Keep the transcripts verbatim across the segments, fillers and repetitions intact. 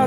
how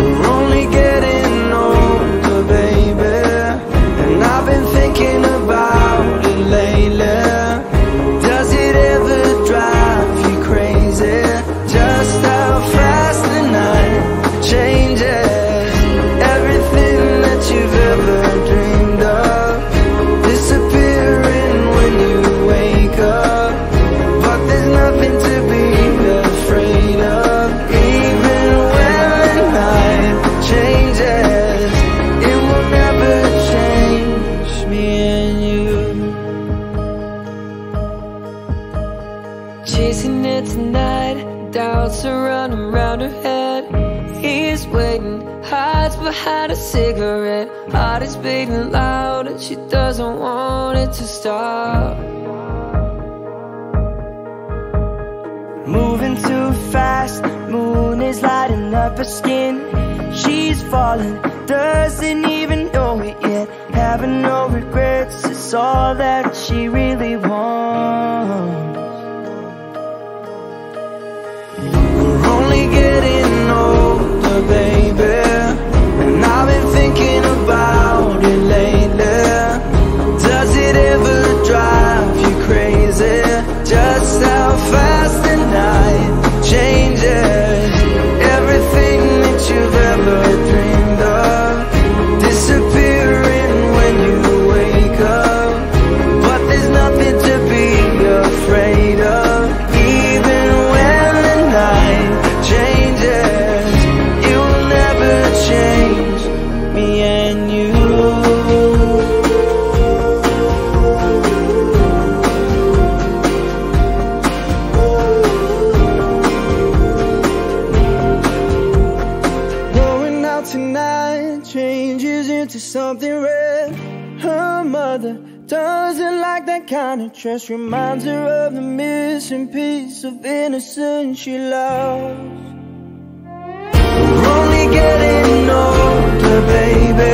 We're only getting older, baby, and I've been thinking about it lately. Just how fast the night changes. Everything that you've ever dreamed of disappearing when you wake up. But there's nothing to be afraid of. Even when the night changes, it will never change me and you. Chasing it tonight, doubts are running round her head. He's waiting, hides behind a cigarette. Heart is beating loud and she doesn't want it to stop. Moving too fast, moon is lighting up her skin. She's falling, doesn't even know it yet. Having no regrets is all that she really wants. Getting older, baby, and I've been thinking about it lately. Does it ever drive you crazy? Just how fast the night changes. Everything that you've ever dreamed of disappearing when you wake up. But there's nothing to be afraid of. Kind of dress reminds her of the missing piece of innocence she lost. We're only getting older, baby,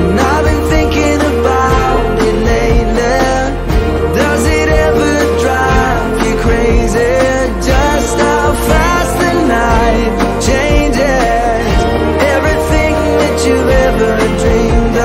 and I've been thinking about it lately. Does it ever drive you crazy? Just how fast the night changes. Everything that you ever dreamed of,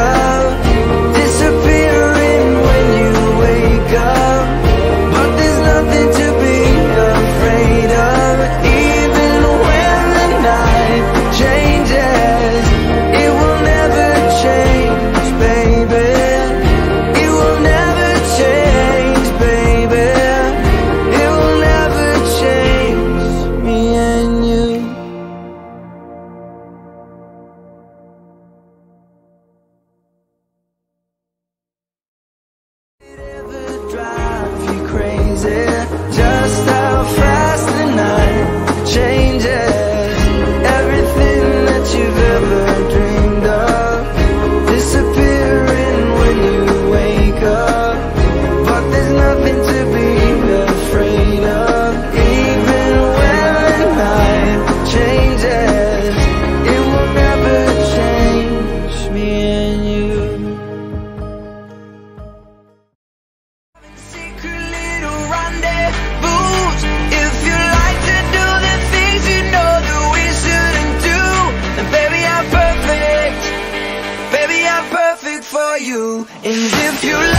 you. And if you like